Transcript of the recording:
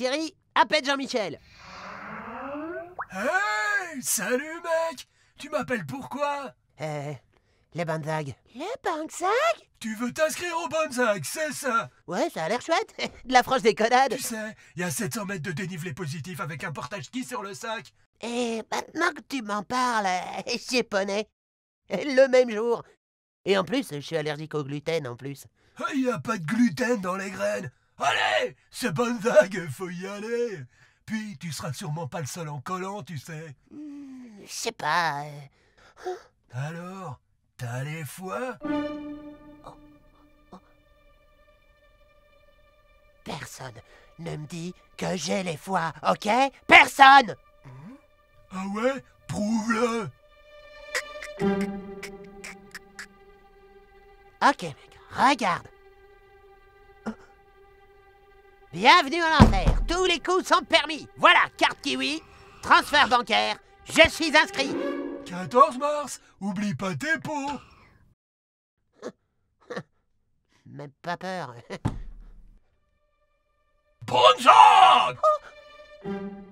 Siri, appelle Jean-Michel. Hey, salut mec. Tu m'appelles pourquoi? Les Banzag. Les Banzag? Tu veux t'inscrire aux Banzag, c'est ça? Ouais, ça a l'air chouette. De la franche déconnade. Tu sais, il y a 700 mètres de dénivelé positif avec un portage-ski sur le sac. Et maintenant que tu m'en parles, j'y poney. Le même jour. Et en plus, je suis allergique au gluten en plus. Il n'y a pas de gluten dans les graines. Allez, c'est Banzag, faut y aller. Puis, tu seras sûrement pas le seul en collant, tu sais. Je sais pas. Alors, t'as les foies? Personne ne me dit que j'ai les foies, ok? Personne! Ah ouais? Prouve-le! Ok, mec, regarde. Bienvenue à l'enfer. Tous les coups sont permis. Voilà, carte Kiwi, transfert bancaire, je suis inscrit. 14 mars, oublie pas tes pots. Même pas peur. Bonne chance! Oh.